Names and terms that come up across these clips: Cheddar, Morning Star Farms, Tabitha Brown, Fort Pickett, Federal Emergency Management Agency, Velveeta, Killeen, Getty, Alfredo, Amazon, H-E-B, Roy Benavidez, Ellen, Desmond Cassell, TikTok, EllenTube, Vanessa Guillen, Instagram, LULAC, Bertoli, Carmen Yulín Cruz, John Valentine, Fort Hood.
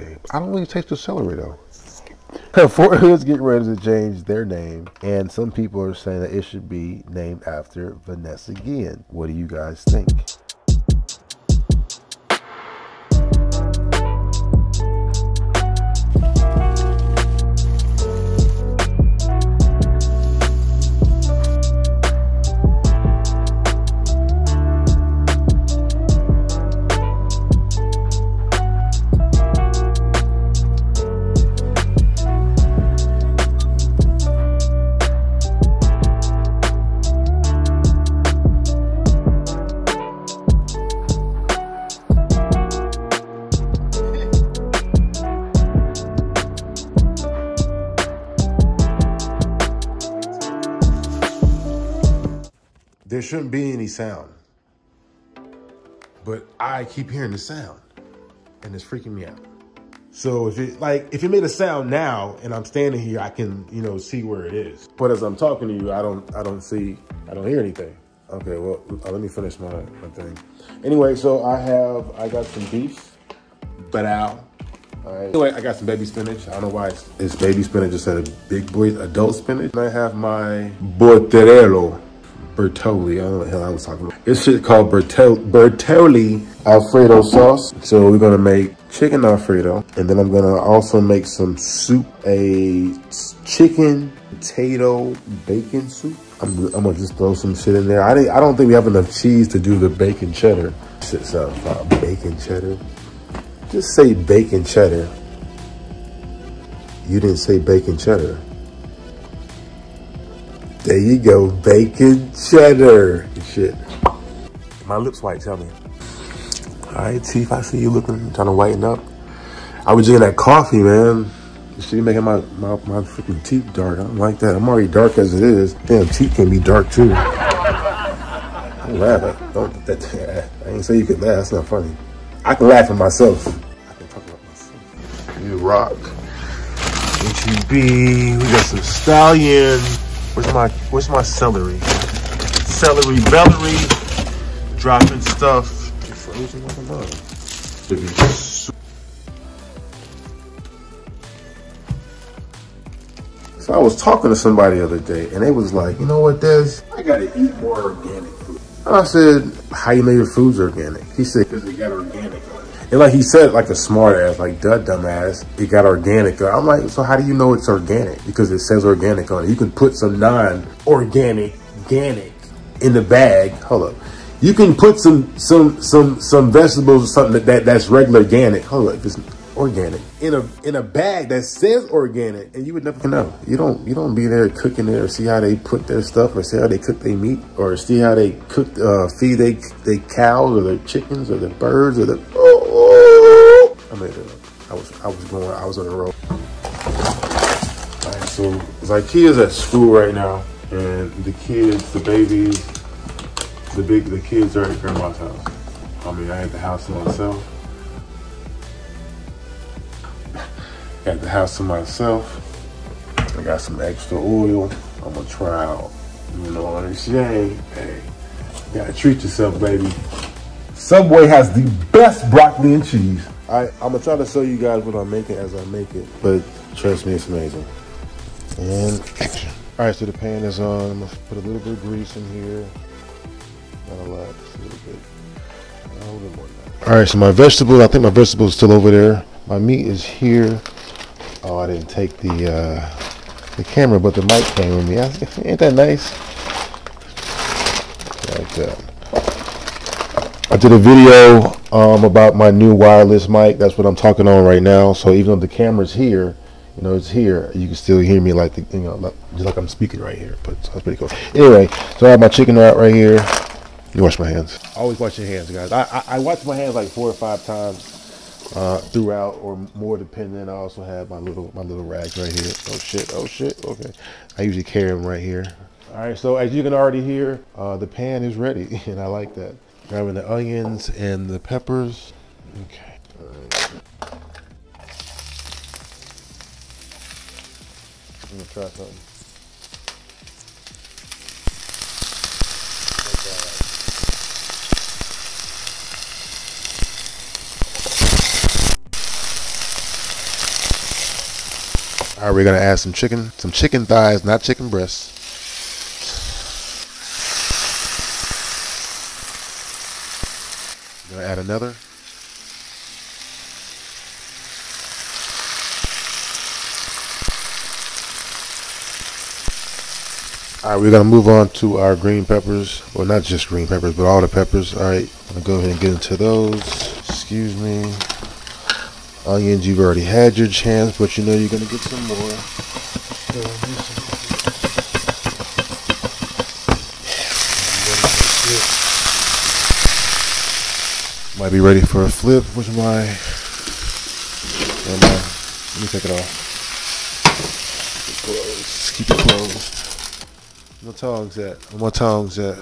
name. I don't really taste the celery though. Fort Hood's getting ready to change their name, and some people are saying that it should be named after Vanessa Guillen. What do you guys think? There shouldn't be any sound, but I keep hearing the sound and it's freaking me out. So if it made a sound now and I'm standing here, I can, you know, see where it is. But as I'm talking to you, I don't hear anything. Okay, well, let me finish my thing. Anyway, so I got some beef, banal. All right. Anyway, I got some baby spinach. I don't know why it's baby spinach instead of big boy adult spinach. And I have my borderello. Bertoli, I don't know what the hell I was talking about. It's shit called Bertoli Alfredo sauce. So we're gonna make chicken Alfredo, and then I'm gonna also make some soup, a chicken potato bacon soup. I'm gonna just throw some shit in there. I don't think we have enough cheese to do the bacon cheddar. Shit sounds about bacon cheddar. Just say bacon cheddar. You didn't say bacon cheddar. There you go, bacon cheddar. Shit. My lips white, tell me. All right, Chief, I see you looking, trying to whiten up. I was drinking that coffee, man. She making my freaking teeth dark. I don't like that. I'm already dark as it is. Damn, teeth can be dark too. I'm laughing. I ain't say you could laugh, that's not funny. I can laugh at myself. I can talk about myself. You rock. H-E-B, we got some stallion. Where's my celery? Celery bellery, dropping stuff. You're frozen like a mug. So I was talking to somebody the other day and they was like, you know what, Des? I gotta eat more organic food. And I said, how you know your food's organic? He said, because they got organic on it. And like he said, like a smart ass, like duh, dumbass, it got organic. I'm like, so how do you know it's organic? Because it says organic on it. You can put some non-organic, organic in the bag. Hold up. You can put some vegetables or something that's regular organic. Hold up, it's organic in a bag that says organic, and you would never know. You don't be there cooking it or see how they put their stuff or see how they cook their meat or see how they cook feed they cows or their chickens or the birds or the. Oh, I made it up. I was on the road. All right, so Zakia's at school right now, and the kids, the babies, the kids are at grandma's house. I mean, I had the house to myself. Got the house to myself. I got some extra oil. I'm gonna try out, you know, on exchange. Hey, you gotta treat yourself, baby. Subway has the best broccoli and cheese. I'm gonna try to show you guys what I'm making as I make it, but trust me, it's amazing. And action. All right, so the pan is on. I'm gonna put a little bit of grease in here. Not a lot, just a little bit. A little bit more than that. All right, so my vegetables, I think my vegetables are still over there. My meat is here. Oh, I didn't take the camera, but the mic came with me. Ain't that nice? Like that. I did a video about my new wireless mic. That's what I'm talking on right now. So even though the camera's here, you know, it's here, you can still hear me like, you know, just like I'm speaking right here, but that's pretty cool. Anyway, so I have my chicken wrap right here. You wash my hands. Always wash your hands, guys. I wash my hands like 4 or 5 times. Throughout or more depending. I also have my little rags right here. Oh shit. Okay. I usually carry them right here. All right. So as you can already hear, the pan is ready and I like that. Grabbing the onions and the peppers. Okay. All right. I'm gonna try something. All right, we're gonna add some chicken thighs, not chicken breasts. Gonna add another. All right, we're gonna move on to our green peppers. Well, not just green peppers, but all the peppers. All right, I'm gonna go ahead and get into those. Excuse me. Onions, you've already had your chance, but you know you're gonna get some more. Might be ready for a flip. Where's my? Let me take it off. Just keep it closed. Where my tongs at? Where my tongs at?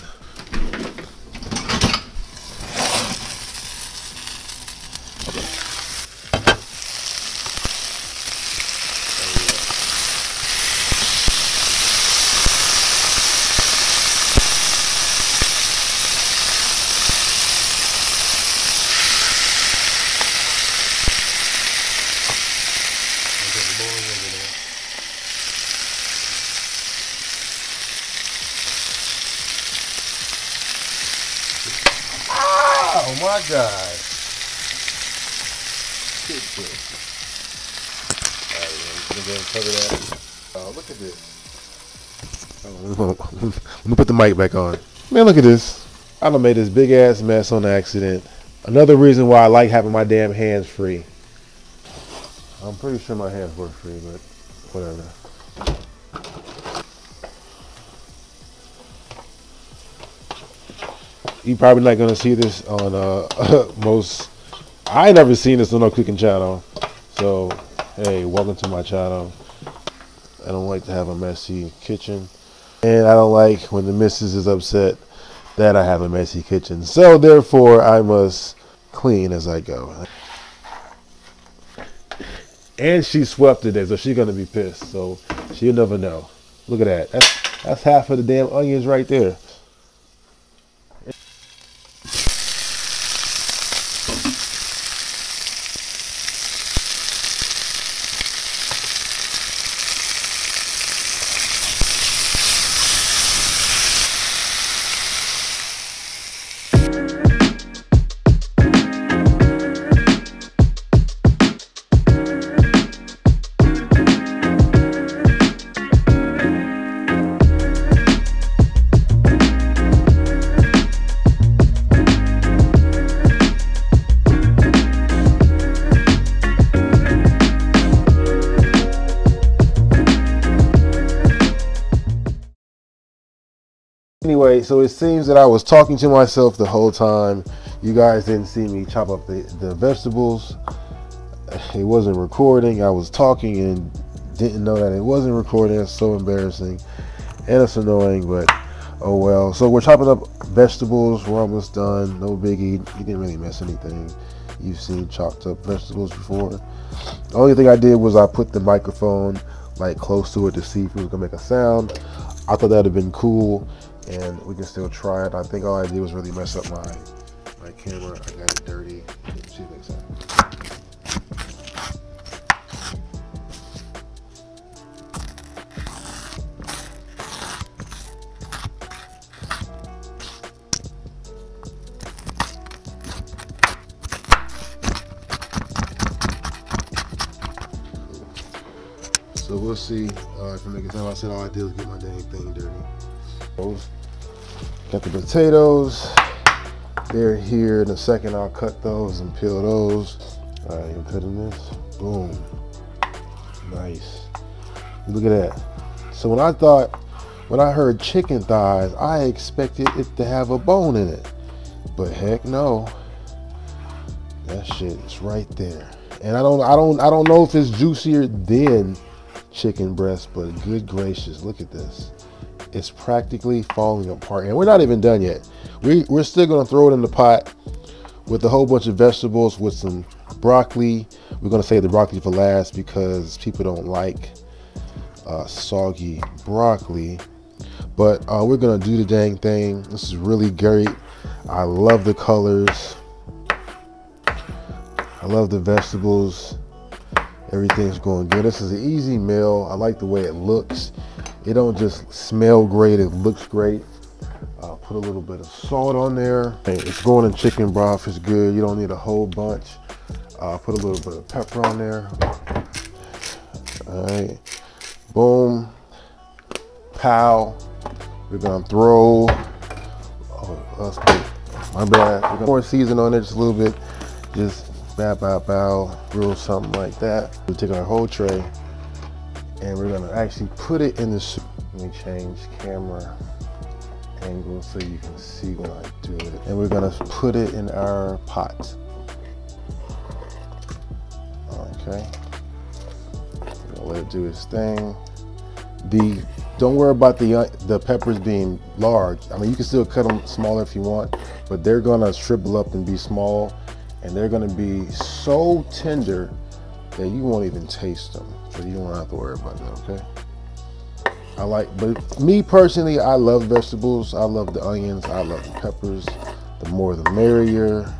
Oh my God. Good shit. Alright, we're gonna cover that. Oh, look at this. Oh, let me put the mic back on. Man, look at this. I done made this big ass mess on accident. Another reason why I like having my damn hands free. I'm pretty sure my hands were free, but whatever. You're probably not gonna see this on most. I ain't never seen this on no cooking channel, so hey, welcome to my channel. I don't like to have a messy kitchen, and I don't like when the missus is upset that I have a messy kitchen, so therefore I must clean as I go. And she swept today, so she's gonna be pissed, so she'll never know. Look at that. That's half of the damn onions right there. Anyway, so it seems that I was talking to myself the whole time. You guys didn't see me chop up the vegetables. It wasn't recording. I was talking and didn't know that it wasn't recording. It's so embarrassing and it's annoying, but oh well. So we're chopping up vegetables. We're almost done. No biggie. You didn't really miss anything. You've seen chopped up vegetables before. The only thing I did was I put the microphone like close to it to see if it was gonna make a sound. I thought that'd have been cool. And we can still try it. I think all I did was really mess up my camera. I got it dirty. Let's see next time. So we'll see if I make it time. I said all I did was get my dang thing dirty. Got the potatoes. They're here. In a second, I'll cut those and peel those. All right, you put in this. Boom. Nice. Look at that. So when I heard chicken thighs, I expected it to have a bone in it, but heck no. That shit is right there. And I don't know if it's juicier than chicken breast, but good gracious, look at this. It's practically falling apart, and we're not even done yet. We're still gonna throw it in the pot with a whole bunch of vegetables with some broccoli. We're gonna save the broccoli for last because people don't like soggy broccoli. But we're gonna do the dang thing. This is really great. I love the colors. I love the vegetables. Everything's going good. This is an easy meal. I like the way it looks. It don't just smell great, it looks great. Put a little bit of salt on there. It's going in chicken broth, it's good. You don't need a whole bunch. Put a little bit of pepper on there. All right, boom, pow. We're gonna throw, my bad. We're gonna pour season on it just a little bit. Just bow, bow, bow, grill something like that. We'll take our whole tray and we're gonna actually put it in the soup. Let me change camera angle so you can see when I do it. And we're gonna put it in our pot. Okay, we're gonna let it do its thing. Don't worry about the peppers being large. I mean, you can still cut them smaller if you want, but they're gonna shrivel up and be small, and they're gonna be so tender that you won't even taste them. So you don't have to worry about that, okay? But me personally, I love vegetables. I love the onions, I love the peppers. The more the merrier.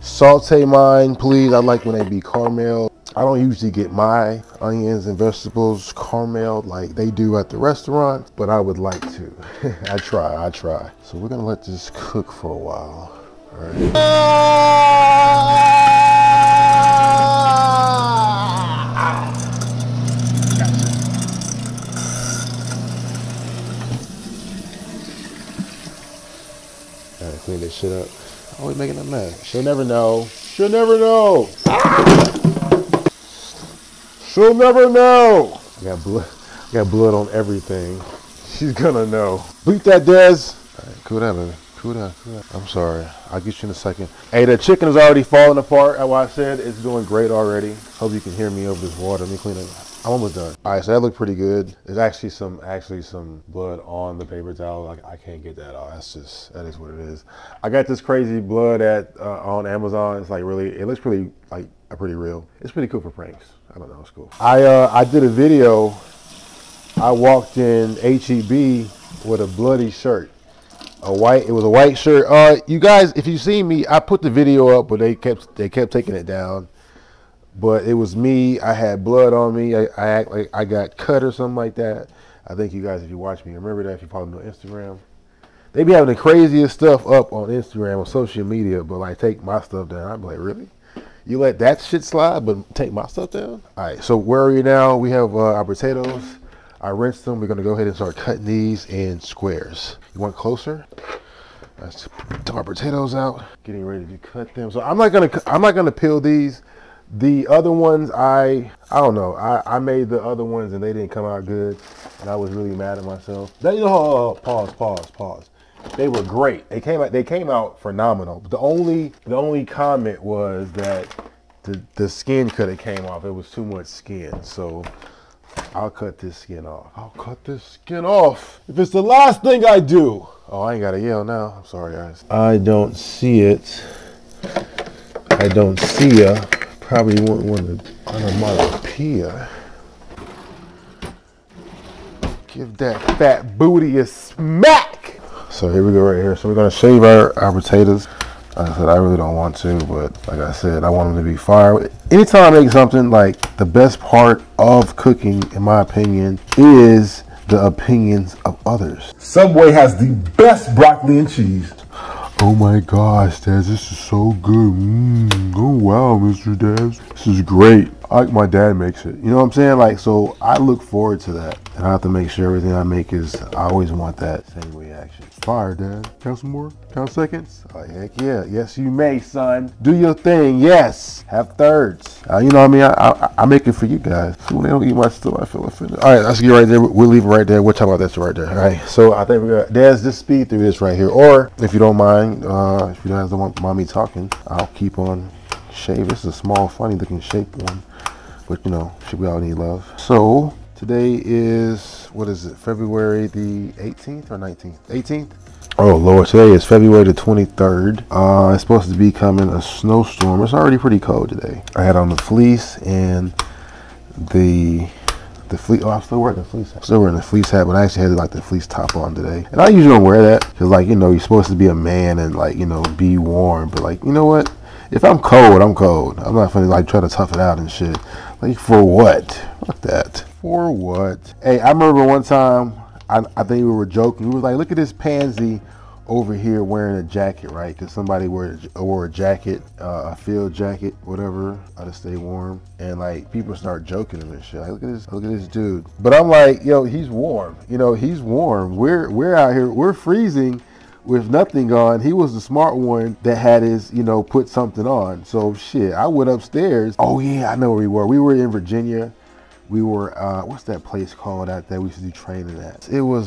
Saute mine, please. I like when they be caramel. I don't usually get my onions and vegetables carameled like they do at the restaurant, but I would like to. I try. So we're gonna let this cook for a while. All right. Gotcha. Gotta clean this shit up. Oh, we're making a mess. She'll never know. She'll never know. She'll never know. I got blood on everything. She's gonna know. Bleep that, Des. All right, cool down, baby. Cool down. I'm sorry. I'll get you in a second. Hey, the chicken is already falling apart. Like I said, it's doing great already. Hope you can hear me over this water. Let me clean it. I'm almost done. All right, so that looked pretty good. There's actually some blood on the paper towel. I can't get that off. That is what it is. I got this crazy blood on Amazon. It's like really, it looks pretty pretty real. It's pretty cool for pranks. I don't know, it's cool. I did a video. I walked in H-E-B with a bloody shirt. It was a white shirt. You guys, if you see me, I put the video up, but they kept taking it down. But it was me. I had blood on me. I act like I got cut or something like that. I think you guys, if you watch me, remember that. If you follow me on Instagram, they be having the craziest stuff up on Instagram, on social media. But like, take my stuff down. I'm like, really? You let that shit slide, but take my stuff down? All right. So where are we now? We have our potatoes. I rinsed them. We're gonna go ahead and start cutting these in squares. You want closer? Let's take our potatoes out. Getting ready to cut them. So I'm not gonna peel these. The other ones, I don't know. I made the other ones and they didn't come out good, and I was really mad at myself. Pause. They were great. They came out phenomenal. But the only comment was that the skin could have came off. It was too much skin. So I'll cut this skin off. If it's the last thing I do. Oh, I ain't gotta yell now. I'm sorry, guys. I don't see it. I don't see ya. Probably wouldn't want to onomatopoeia. Give that fat booty a smack. So here we go right here. So we're gonna shave our potatoes. Like I said, I really don't want to, but like I said, I want them to be fire. Anytime I make something, like the best part of cooking, in my opinion, is the opinions of others. Subway has the best broccoli and cheese. Oh my gosh, Daz, this is so good. Oh wow, Mr. Daz, this is great. I like my dad makes it. You know what I'm saying? Like, so I look forward to that. And I have to make sure everything I make is, I always want that same reaction. Fire, Dad. Count some more? Count seconds? Oh, heck yeah. Yes, you may, son. Do your thing. Yes. Have thirds. You know what I mean? I make it for you guys. When they don't eat my stuff, I feel offended. All right, let's get right there. We'll leave it right there. We'll talk about this right there. All right. So I think we're going to, Daz, just speed through this right here. Or if you don't mind, if you guys don't want mommy talking, I'll keep on shaving. This is a small, funny looking shape one. But you know, we all need love. So today is, what is it? February the 18th or 19th? 18th? Oh Lord, today is February the 23rd. It's supposed to be coming a snowstorm. It's already pretty cold today. I had on the fleece and the fleece. Oh, I'm still wearing the fleece hat. Still wearing the fleece hat, but I actually had like the fleece top on today. And I usually don't wear that because like, you know, you're supposed to be a man and like, you know, be warm. But like, you know what? If I'm cold, I'm cold. I'm not funny like try to tough it out and shit. Like, for what? Fuck that. For what? Hey, I remember one time, I think we were joking. We were like, look at this pansy over here wearing a jacket, right? Because somebody wore a jacket, a field jacket, whatever, to stay warm. And like, people start joking and shit. Like, look at this dude. But I'm like, yo, he's warm. You know, he's warm. We're out here, we're freezing with nothing on. He was the smart one that had his, you know, put something on. So shit, I went upstairs. Oh yeah, I know where we were. We were in Virginia. We were, what's that place called out there we used to do training at? It was,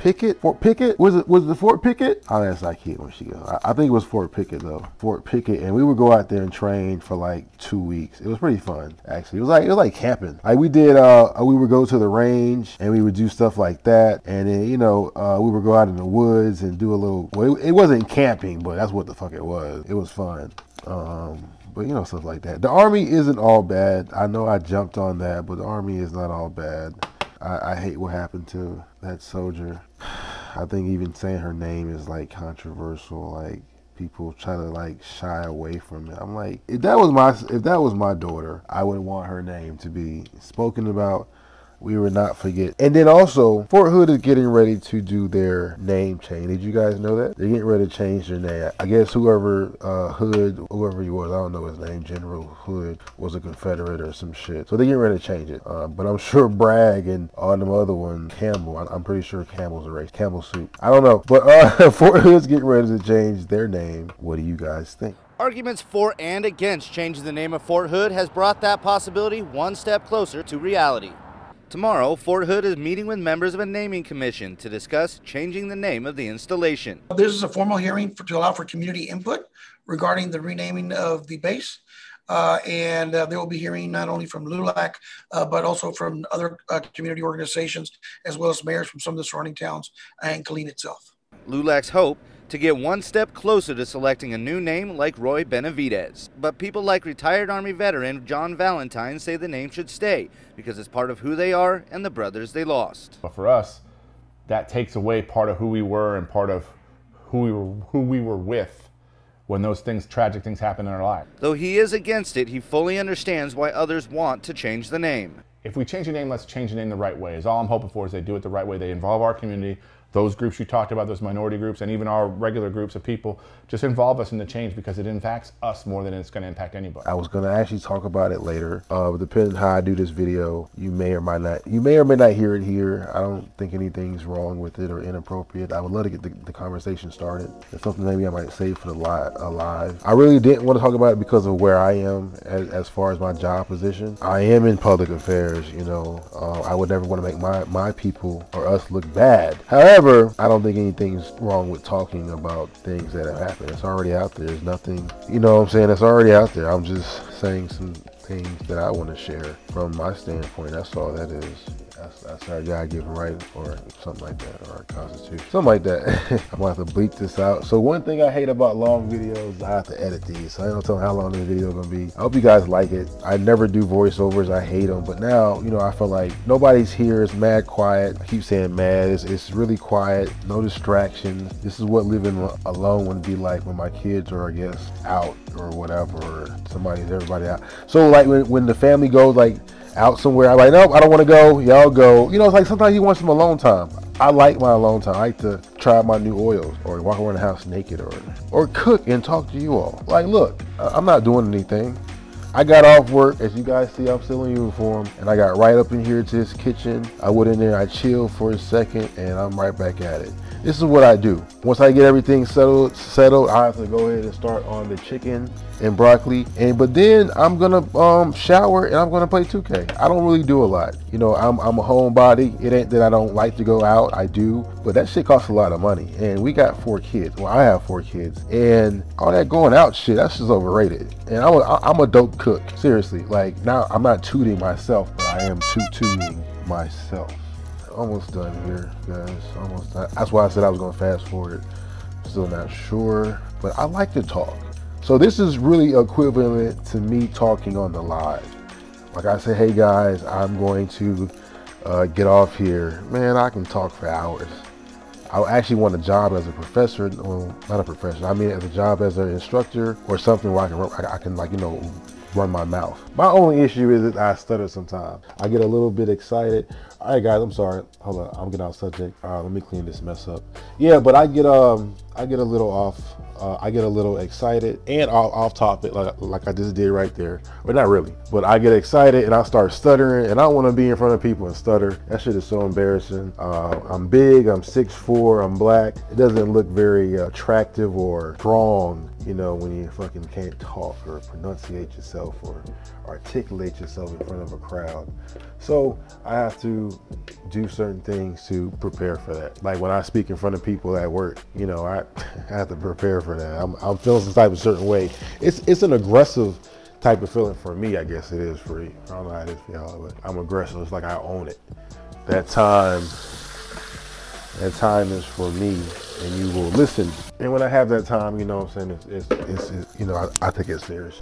Pickett? Fort Pickett? Was it Fort Pickett? I'll ask that kid when she goes. I think it was Fort Pickett, though. Fort Pickett. And we would go out there and train for, like, 2 weeks. It was pretty fun, actually. It was like camping. Like, we did, we would go to the range, and we would do stuff like that. And then, you know, we would go out in the woods and do a little, well, it wasn't camping, but that's what the fuck it was. It was fun. But, you know, stuff like that. The Army isn't all bad. I know I jumped on that, but the Army is not all bad. I hate what happened to that soldier. I think even saying her name is, like, controversial. Like, people try to, like, shy away from it. I'm like, if that was my daughter, I would want her name to be spoken about. We would not forget. And then also, Fort Hood is getting ready to do their name change. Did you guys know that? They're getting ready to change their name. I guess whoever Hood, whoever he was, I don't know his name, General Hood, was a Confederate or some shit. So they're getting ready to change it. But I'm sure Bragg and all them other ones, Campbell, I'm pretty sure Campbell's a race. Campbell soup. I don't know. But Fort Hood's getting ready to change their name. What do you guys think? Arguments for and against changing the name of Fort Hood has brought that possibility one step closer to reality. Tomorrow, Fort Hood is meeting with members of a naming commission to discuss changing the name of the installation. This is a formal hearing to allow for community input regarding the renaming of the base. They will be hearing not only from LULAC, but also from other community organizations, as well as mayors from some of the surrounding towns and Killeen itself. LULAC's hope to get one step closer to selecting a new name like Roy Benavidez. But people like retired Army veteran John Valentine say the name should stay because it's part of who they are and the brothers they lost. But for us, that takes away part of who we were and part of who we were with when those things, tragic things happen in our life. Though he is against it, he fully understands why others want to change the name. If we change the name, let's change the name the right way. Is all I'm hoping for is they do it the right way. They involve our community. Those groups you talked about, those minority groups, and even our regular groups of people, just involve us in the change because it impacts us more than it's going to impact anybody. I was going to actually talk about it later. Depending on how I do this video, you may or may not hear it here. I don't think anything's wrong with it or inappropriate. I would love to get the conversation started. It's something maybe I might save for the live. I really didn't want to talk about it because of where I am as far as my job position. I am in public affairs, you know. I would never want to make my people or us look bad. However, I don't think anything's wrong with talking about things that have happened. It's already out there. There's nothing, you know what I'm saying? It's already out there. I'm just saying some things that I want to share from my standpoint. That's all that is. That's our God-given right or something like that, or our constitution. Something like that. I'm going to have to bleep this out. So one thing I hate about long videos, I have to edit these. So I don't tell how long this video is going to be. I hope you guys like it. I never do voiceovers. I hate them. But now, you know, I feel like nobody's here. It's mad quiet. I keep saying mad. It's really quiet. No distractions. This is what living alone would be like when my kids are, I guess, out or whatever. Or everybody out. So like when the family goes like out somewhere, I'm like, nope, I don't want to go. Y'all go. You know, it's like sometimes you want some alone time. I like my alone time. I like to try my new oils or walk around the house naked or cook and talk to you all. Like, look, I'm not doing anything. I got off work. As you guys see, I'm still in uniform, and I got right up in here to this kitchen. I went in there, I chilled for a second, and I'm right back at it. This is what I do. Once I get everything settled, I have to go ahead and start on the chicken and broccoli. But then I'm gonna shower and I'm gonna play 2K. I don't really do a lot. You know, I'm a homebody. It ain't that I don't like to go out. I do, but that shit costs a lot of money. And we got 4 kids. Well, I have 4 kids, and all that going out shit, that's just overrated. And I'm a dope cook. Seriously, like, now I'm not tooting myself, but I am tooting myself. Almost done here, guys. Almost done. That's why I said I was gonna fast forward. Still not sure, but I like to talk. So this is really equivalent to me talking on the live. Like I say, hey guys, I'm going to get off here. Man, I can talk for hours. I actually want a job as a professor. Well, not a professor. I mean, as a job as an instructor or something where I can like, you know, run my mouth. My only issue is that I stutter sometimes. I get a little bit excited. All right, guys, I'm sorry. Hold on, I'm getting off subject. Let me clean this mess up. Yeah, but I get a little off. I get a little excited and off topic, like I just did right there. But not really. But I get excited and I start stuttering, and I want to be in front of people and stutter. That shit is so embarrassing. I'm big. I'm 6'4". I'm black. It doesn't look very attractive or strong, you know, when you fucking can't talk or pronunciate yourself or articulate yourself in front of a crowd. So I have to do certain things to prepare for that. Like when I speak in front of people at work, you know, I have to prepare for that. I'm feeling some type of certain way. It's an aggressive type of feeling for me, I guess it is for you. I don't know how it is for y'all, but I'm aggressive. It's like I own it. That time is for me, and you will listen. And when I have that time, you know what I'm saying, it's you know, I take it serious.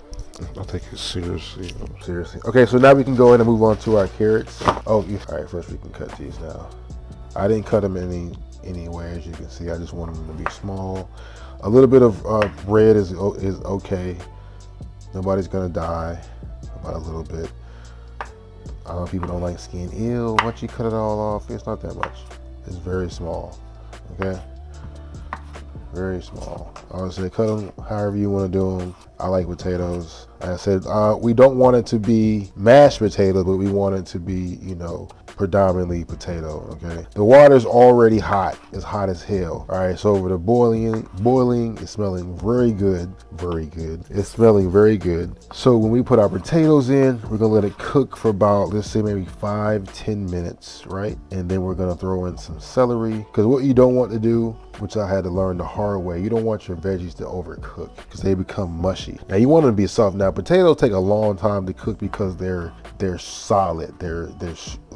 I'll take it seriously. Seriously. Okay, so now we can go in and move on to our carrots. Oh, all right, first we can cut these now. I didn't cut them anywhere, as you can see. I just want them to be small. A little bit of red is okay. Nobody's gonna die about a little bit. I know people don't like skin. Ew, once you cut it all off, it's not that much. It's very small, okay? Very small. Honestly, cut them however you want to do them. I like potatoes. Like I said, we don't want it to be mashed potato, but we want it to be, you know, predominantly potato, okay? The water's already hot. It's hot as hell. All right, so over the boiling, it's smelling very good, very good. It's smelling very good. So when we put our potatoes in, we're gonna let it cook for about, let's say maybe 5-10 minutes, right? And then we're gonna throw in some celery, because what you don't want to do, which I had to learn the hard way, you don't want your veggies to overcook because they become mushy. Now you want them to be soft. Now potatoes take a long time to cook because they're solid, they're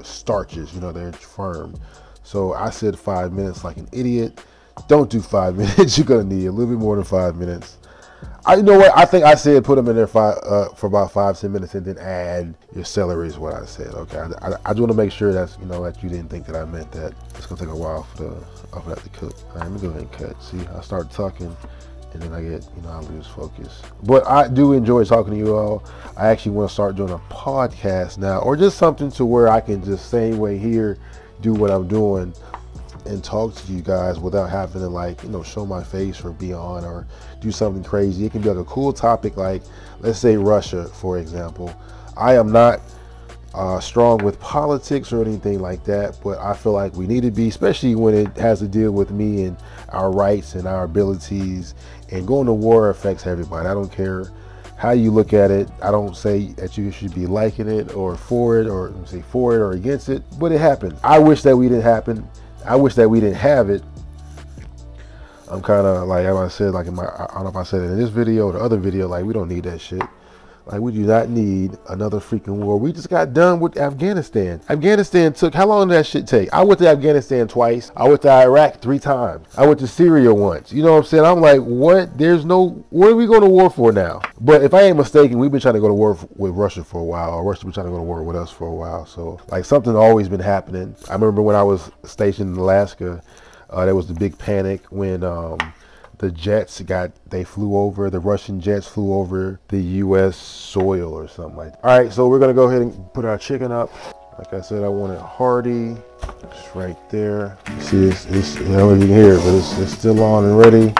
starches, you know, they're firm. So I said 5 minutes like an idiot. Don't do 5 minutes. You're gonna need a little bit more than 5 minutes. You know what? I think I said put them in there for about 5-10 minutes, and then add your celery is what I said. Okay, I just want to make sure that's, you know, that you didn't think that I meant that. It's gonna take a while for that to cook. All right, let me go ahead and cut. See, I start talking, and then I get, you know, I lose focus. But I do enjoy talking to you all. I actually want to start doing a podcast now, or just something to where I can just same way here, do what I'm doing, and talk to you guys without having to, like, you know, show my face or be on or do something crazy. It can be like a cool topic, like let's say Russia, for example. I am not strong with politics or anything like that, but I feel like we need to be, especially when it has to deal with me and our rights and our abilities. And going to war affects everybody. I don't care how you look at it. I don't say that you should be liking it or for it, or say for it or against it, but it happened. I wish that we didn't happen. I wish that we didn't have it. I'm kind of like, as I said, like in my, I don't know if I said it in this video or the other video, like we don't need that shit. Like we do not need another freaking war. We just got done with Afghanistan. Afghanistan took, how long did that shit take? I went to Afghanistan twice. I went to Iraq 3 times. I went to Syria once. You know what I'm saying? I'm like, what? There's no, what are we going to war for now? But if I ain't mistaken, we've been trying to go to war with Russia for a while, or Russia's been trying to go to war with us for a while. So like something always been happening. I remember when I was stationed in Alaska, there was the big panic when, the jets the Russian jets flew over the U.S. soil or something like that. All right, so we're gonna go ahead and put our chicken up. Like I said, I want it hearty. It's right there. You see, it's you know, you can hear it, but it's still on and ready.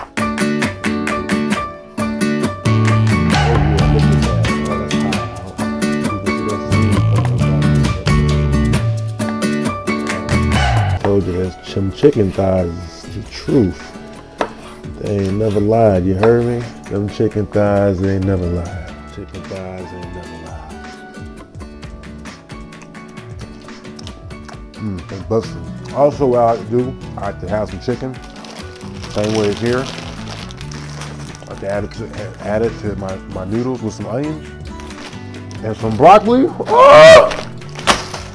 I told you, that's some chicken thighs, it's the truth. They ain't never lied, you heard me? Them chicken thighs, they ain't never lied. Chicken thighs ain't never lied. That's busting. Also, what I like to do, I like to have some chicken, same way as here. I like to add it to my noodles with some onions and some broccoli. Oh!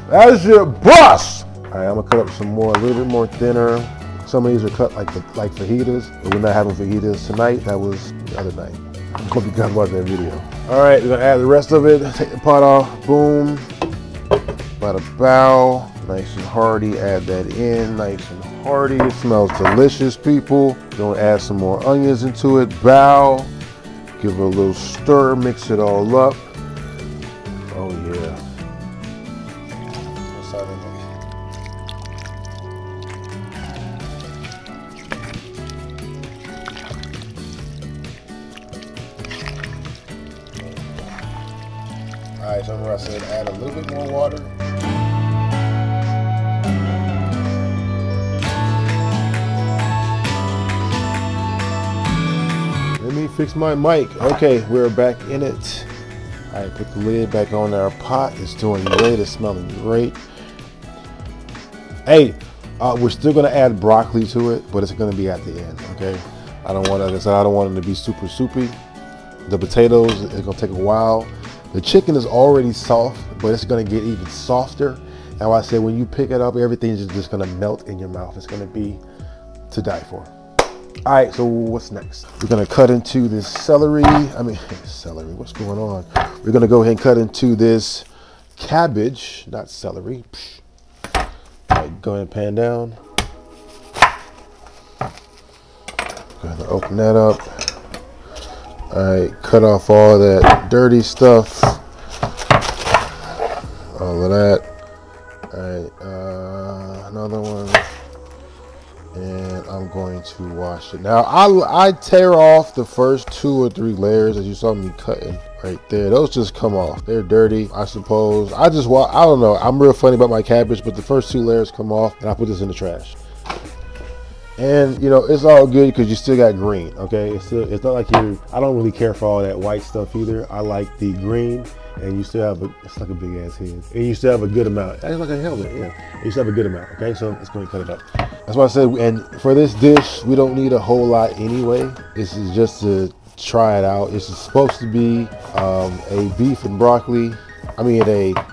That shit bust! All right, I'm gonna cut up some more, a little bit more thinner. Some of these are cut like fajitas, but we're not having fajitas tonight. That was the other night. I hope you guys watched that video. All right, we're gonna add the rest of it. Take the pot off, boom. Bada bow, nice and hearty, add that in, nice and hearty. It smells delicious, people. Gonna add some more onions into it, bow. Give it a little stir, mix it all up. side of the way. Alright, so remember I said add a little bit more water. Let me fix my mic. Okay, we're back in it. Alright, put the lid back on our pot. It's doing great, it's smelling great. Hey, we're still gonna add broccoli to it, but it's gonna be at the end, okay? I don't want it to be super soupy. The potatoes, it's gonna take a while. The chicken is already soft, but it's gonna get even softer. Now I say when you pick it up, everything's just gonna melt in your mouth. It's gonna be to die for. All right, so what's next? We're gonna cut into this celery. What's going on? We're gonna go ahead and cut into this cabbage, not celery. All right, go ahead and pan down. Go ahead and open that up. All right, cut off all that dirty stuff, all of that. All right, another one, and I'm going to wash it. Now, I tear off the first 2 or 3 layers that you saw me cutting right there. Those just come off. They're dirty, I suppose. I don't know. I'm real funny about my cabbage, but the first 2 layers come off, and I put this in the trash. And you know, it's all good because you still got green, okay? It's not like I don't really care for all that white stuff either. I like the green, and you still have it's like a big ass head. And you still have a good amount. That's like a helmet, yeah. And you still have a good amount, okay? So it's gonna cut it up. That's why I said, and for this dish, we don't need a whole lot anyway. This is just to try it out. It's supposed to be a beef and broccoli.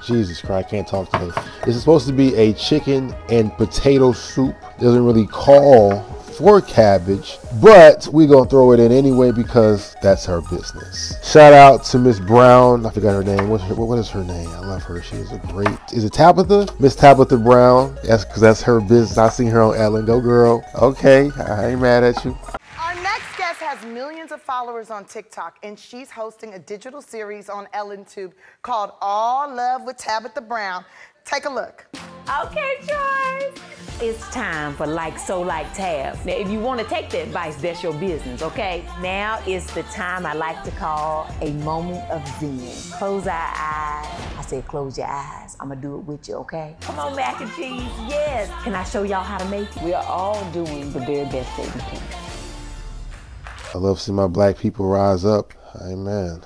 Jesus Christ, I can't talk today. It's supposed to be a chicken and potato soup. Doesn't really call for cabbage, but we gonna throw it in anyway because that's her business. Shout out to Miss Brown. I forgot her name. What is her name? I love her. She is a great. Is it Tabitha? Miss Tabitha Brown. That's because that's her business. I seen her on Ellen. Go girl. Okay, I ain't mad at you. Has millions of followers on TikTok, and she's hosting a digital series on EllenTube called All Love with Tabitha Brown. Take a look. Okay, Joyce. It's time for Like Tab. Now, if you want to take the advice, that's your business, okay? Now is the time I like to call a moment of zen. Close our eyes. I said, close your eyes. I'm going to do it with you, okay? Come on, mac and cheese. Yes. Can I show y'all how to make it? We are all doing the very best that we can. I love seeing my black people rise up. Amen.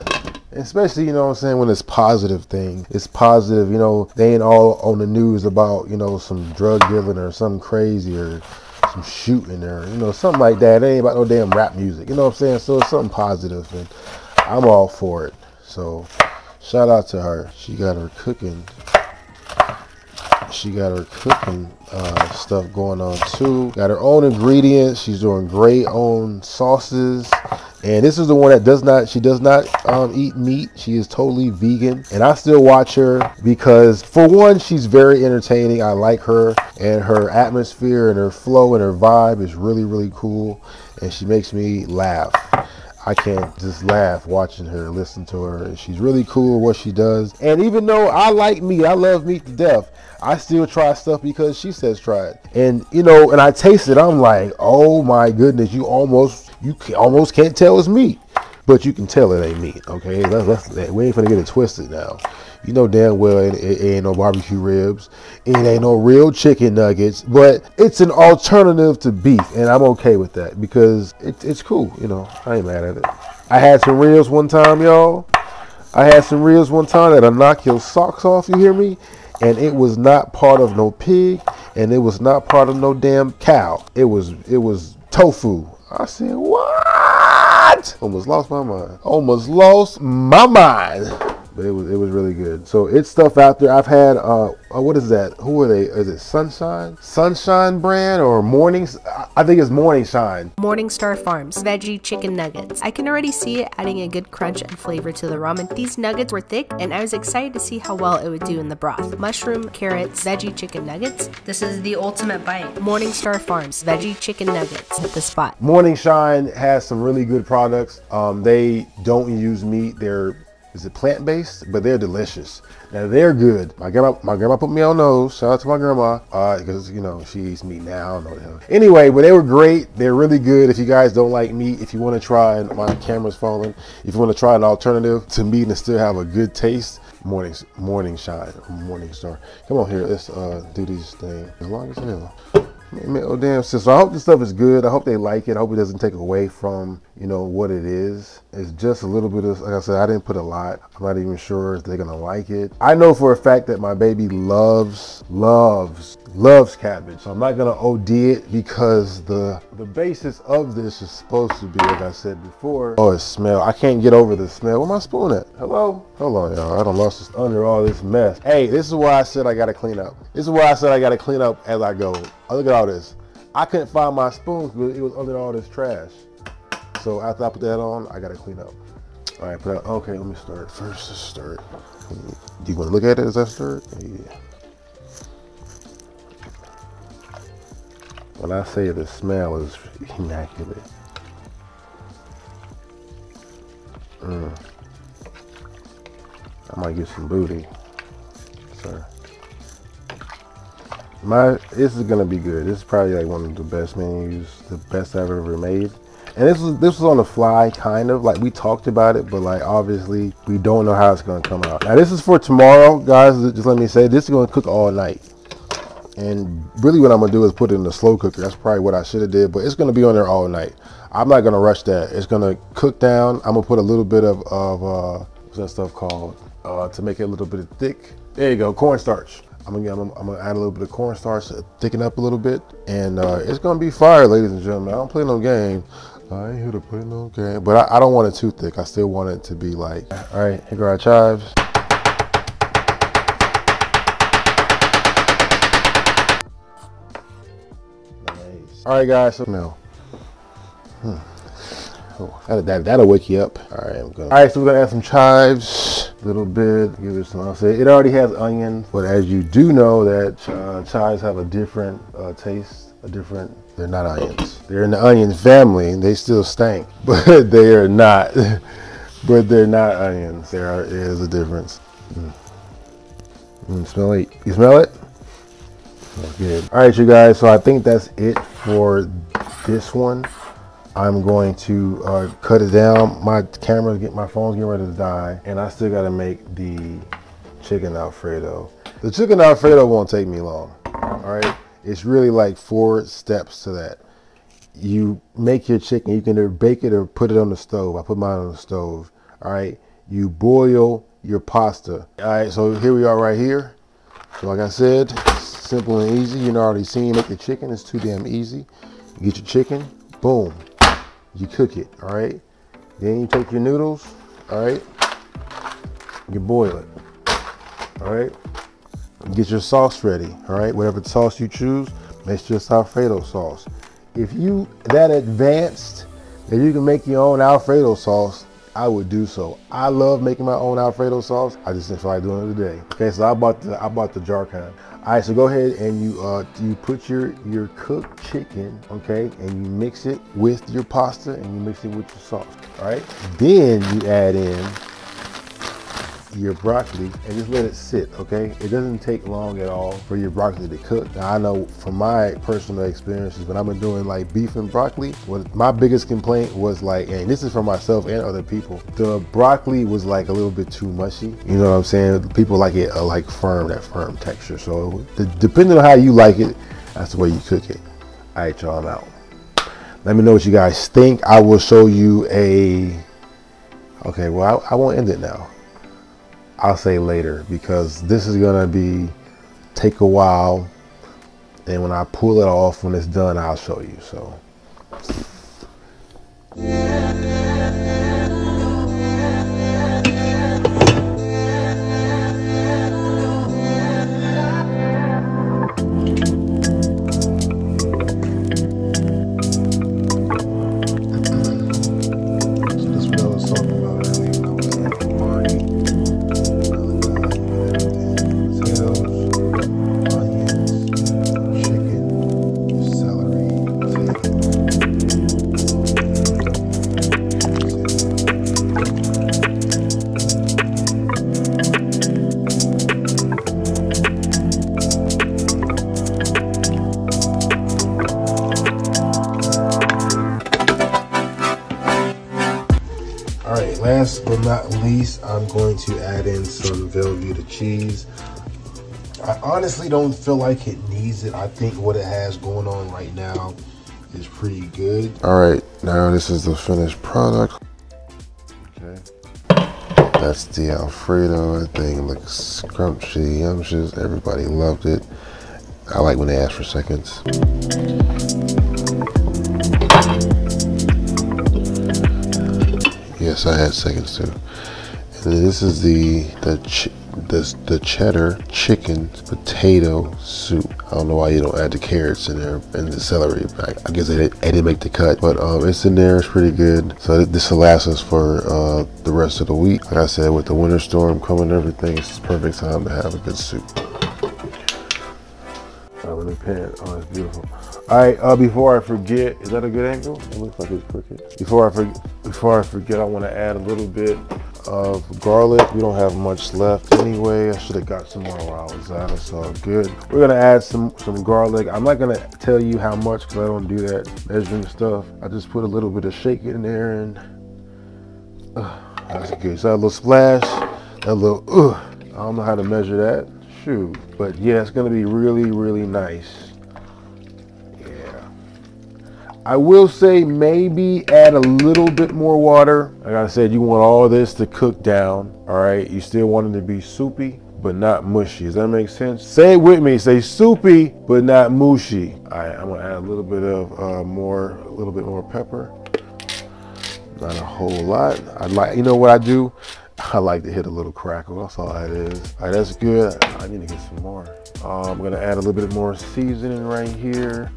Especially, you know what I'm saying, when it's positive thing. It's positive, you know, they ain't all on the news about, you know, some drug dealing or something crazy or some shooting or, you know, something like that. It ain't about no damn rap music. You know what I'm saying? So it's something positive, and I'm all for it. So shout out to her. She got her cooking. She got her cooking stuff going on too. Got her own ingredients. She's doing great own sauces. And this is the one that does not eat meat. She is totally vegan. And I still watch her because, for one, she's very entertaining. I like her, and her atmosphere and her flow and her vibe is really, really cool. And she makes me laugh. I can't just laugh watching her, listen to her. She's really cool at what she does. And even though I like meat, I love meat to death, I still try stuff because she says try it. And you know, and I taste it, I'm like, oh my goodness, you almost can't tell it's meat. But you can tell it ain't meat, okay? We ain't finna get it twisted now. You know damn well it ain't no barbecue ribs. It ain't no real chicken nuggets, but it's an alternative to beef, and I'm okay with that because it's cool, you know. I ain't mad at it. I had some ribs one time, y'all. I had some ribs one time that'll knock your socks off, you hear me? And it was not part of no pig, and it was not part of no damn cow. It was tofu. I said, what? Almost lost my mind. Almost lost my mind. But it was really good. So it's stuff out there. I've had, what is that? Who are they? Is it Sunshine? Sunshine brand or Morning? I think it's Morning Shine. Morning Star Farms veggie chicken nuggets. I can already see it adding a good crunch and flavor to the ramen. These nuggets were thick, and I was excited to see how well it would do in the broth. Mushroom, carrots, veggie chicken nuggets. This is the ultimate bite. Morning Star Farms veggie chicken nuggets at the spot. Morning Shine has some really good products. They don't use meat. They're Is it plant-based? But they're delicious. Now they're good. My grandma put me on those. Shout out to my grandma, because you know she eats meat now. I don't know what the hell. Anyway, but they were great. They're really good. If you guys don't like meat, if you want to try, and my camera's falling. If you want to try an alternative to meat and still have a good taste, Morning Star. Come on here. Let's do these things as long as hell. Oh damn, sis. So I hope this stuff is good. I hope they like it. I hope it doesn't take away from, you know, what it is. It's just a little bit of, like I said, I didn't put a lot. I'm not even sure if they're gonna like it. I know for a fact that my baby loves cabbage. So I'm not gonna OD it because the basis of this is supposed to be, like I said before. Oh, it smell. I can't get over the smell. Where my spoon at? Hello? Hold on, y'all. I done lost this under all this mess. Hey, this is why I said I gotta clean up. This is why I said I gotta clean up as I go. Oh, look at all this. I couldn't find my spoons because it was under all this trash. So after I put that on, I gotta clean up. All right, put that, okay, let me start. First, let's start. Do you wanna look at it as I start? Yeah. When I say the smell is immaculate. I might get some booty, sir. This is gonna be good. This is probably like one of the best menus, the best I've ever made. And this was on the fly, kind of like we talked about it, but like obviously we don't know how it's gonna come out. Now this is for tomorrow, guys. Just let me say, this is gonna cook all night. And really what I'm gonna do is put it in the slow cooker. That's probably what I should have did, but it's gonna be on there all night. I'm not gonna rush that. It's gonna cook down. I'm gonna put a little bit of what's that stuff called? To make it a little bit thick. There you go, cornstarch. I'm gonna add a little bit of cornstarch to thicken up a little bit. And it's gonna be fire, ladies and gentlemen. I don't play no game. I ain't here to play no game. But I don't want it too thick. I still want it to be like, all right, here go our chives. Nice. All right, guys, so now. Oh, that'll wake you up. All right, so we're gonna add some chives, a little bit, give it some, I'll say it already has onion, but as you do know that chives have a different taste, they're not onions. They're in the onion family, they still stank, but they are not, but they're not onions. There is a difference. Smell it, you smell it? That's good. All right, you guys, so I think that's it for this one. I'm going to cut it down. My phone's getting ready to die, and I still gotta make the chicken Alfredo. The chicken Alfredo won't take me long, all right? It's really like 4 steps to that. You make your chicken, you can either bake it or put it on the stove. I put mine on the stove, all right? You boil your pasta. All right, so here we are right here. So like I said, simple and easy. You know, already seen, make the chicken, it's too damn easy. You get your chicken, boom. You cook it, all right? Then you take your noodles, all right? You boil it, all right? Get your sauce ready, all right? Whatever sauce you choose, make sure it's Alfredo sauce. If you that advanced, that you can make your own Alfredo sauce, I would do so. I love making my own Alfredo sauce. I just didn't feel like doing it today. Okay, so I bought the jar kind. All right, so go ahead and you put your cooked chicken, okay, and you mix it with your pasta and you mix it with your sauce, all right? Then you add in your broccoli and just let it sit, okay? It doesn't take long at all for your broccoli to cook. Now, I know from my personal experiences when I've been doing like beef and broccoli, what my biggest complaint was like, and this is for myself and other people, the broccoli was like a little bit too mushy. You know what I'm saying? People like it like firm, that firm texture. So depending on how you like it, that's the way you cook it. All right, y'all, I'm out. Let me know what you guys think. I will show you okay, well, I won't end it now. I'll say later because this is gonna take a while, and when I pull it off, when it's done, I'll show you. So last but not least, I'm going to add in some Velveeta cheese. I honestly don't feel like it needs it. I think what it has going on right now is pretty good. All right, now this is the finished product. Okay. That's the Alfredo. That thing looks scrumptious, yumptious. Everybody loved it. I like when they ask for seconds. Yes, I had seconds too. And then this is the cheddar chicken potato soup. I don't know why you don't add the carrots in there and the celery. I guess they didn't make the cut, but it's in there. It's pretty good. So this will last us for the rest of the week. Like I said, with the winter storm coming and everything, it's the perfect time to have a good soup. Oh, it's beautiful. All right, before I forget, is that a good angle? It looks like it's crooked. Before I forget, I want to add a little bit of garlic. We don't have much left anyway. I should have got some more while I was out. It's all good. We're gonna add some garlic. I'm not gonna tell you how much because I don't do that measuring stuff. I just put a little bit of shake in there, and that's good. So that little splash, that little I don't know how to measure that. Shoot. But yeah, it's gonna be really, really nice. Yeah. I will say maybe add a little bit more water. Like I said, you want all this to cook down, all right? You still want it to be soupy, but not mushy. Does that make sense? Say it with me, say soupy, but not mushy. All right, I'm gonna add a little bit more pepper. Not a whole lot. You know what I do? I like to hit a little crackle, that's all that is. All right, that's good. I need to get some more. I'm gonna add a little bit more seasoning right here.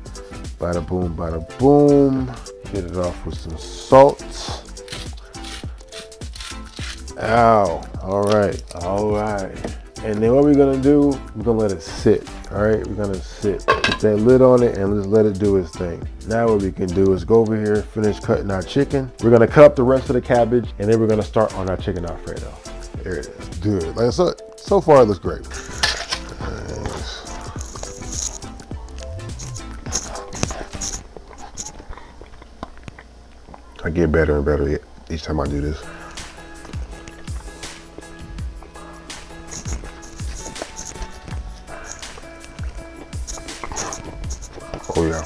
Bada boom, bada boom. Hit it off with some salt. Ow, all right. And then what we're gonna do, we're gonna let it sit. All right, we're gonna sit. Put that lid on it and just let it do its thing. Now what we can do is go over here, finish cutting our chicken. We're gonna cut up the rest of the cabbage and then we're gonna start on our chicken Alfredo. There it is, dude. Like I said, so far it looks great. Nice. I get better and better each time I do this. Oh yeah.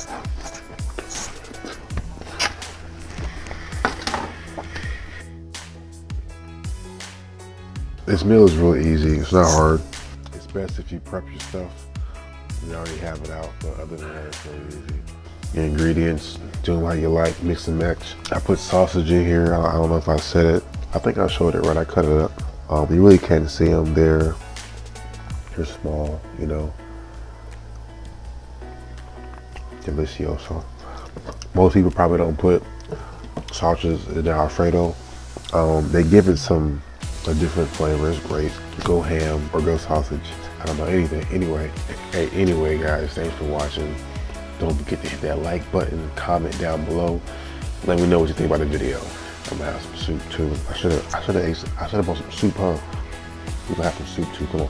This meal is really easy, it's not hard. It's best if you prep your stuff. You already have it out, but other than that, it's really easy. Your ingredients, do them how you like, mix and match. I put sausage in here, I don't know if I said it. I think I showed it right, I cut it up. You really can't see them, they're small, you know. Delicioso. Most people probably don't put sausages in their Alfredo. They give it a different flavor. It's great. Go ham or go sausage. I don't know anything. Anyway, hey, anyway, guys, thanks for watching. Don't forget to hit that like button. Comment down below. Let me know what you think about the video. I'm gonna have some soup too. I should have bought some soup, huh? We're gonna have some soup too. Come on.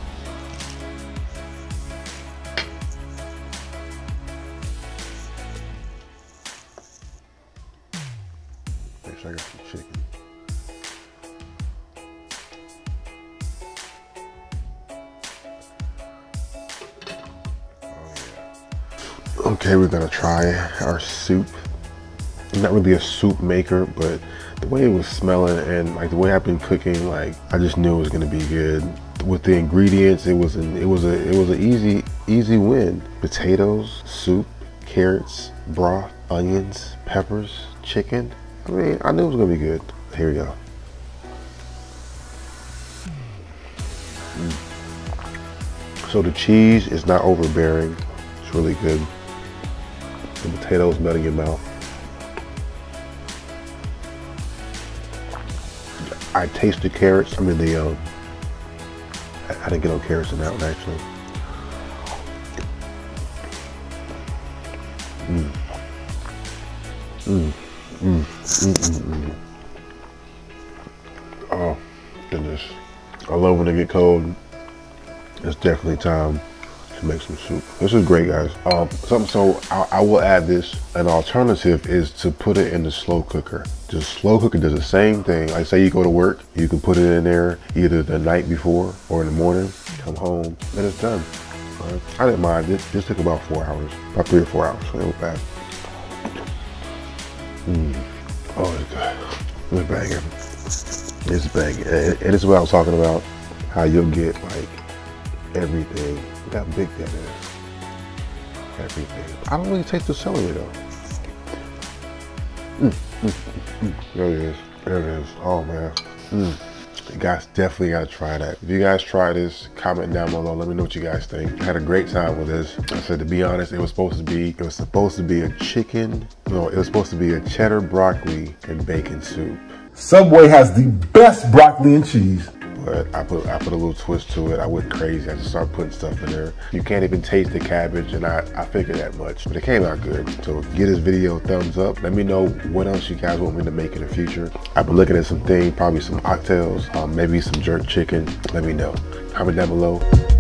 I got some chicken. Oh, yeah. Okay, we're gonna try our soup. I'm not really a soup maker, but the way it was smelling and like the way I've been cooking, like I just knew it was gonna be good. With the ingredients, it was an easy win. Potatoes, soup, carrots, broth, onions, peppers, chicken. I mean, I knew it was gonna be good. Here we go. So the cheese is not overbearing. It's really good. The potatoes melt in your mouth. I taste the carrots. I mean, I didn't get no carrots in that one actually. Oh goodness, I love when they get cold. It's definitely time to make some soup. This is great, guys. So I will add this. An alternative is to put it in the slow cooker. The slow cooker does the same thing. Like, say you go to work, you can put it in there either the night before or in the morning, come home, and it's done. Right? I didn't mind. This took about 4 hours, about 3 or 4 hours, so it was bad. Oh, it's good. It's banging. It's banging. And it's what I was talking about, how you'll get like everything. Look how big that is. Everything. I don't really taste the celery though. There it is. There it is. Oh man. You guys definitely gotta try that. If you guys try this, comment down below. Let me know what you guys think. I had a great time with this. I said, to be honest, it was supposed to be a chicken. No, it was supposed to be a cheddar broccoli and bacon soup. Subway has the best broccoli and cheese. But I put a little twist to it. I went crazy. I just started putting stuff in there. You can't even taste the cabbage, and I figured that much. But it came out good. So give this video a thumbs up. Let me know what else you guys want me to make in the future. I've been looking at some things, probably some oxtails, maybe some jerk chicken. Let me know. Comment down below.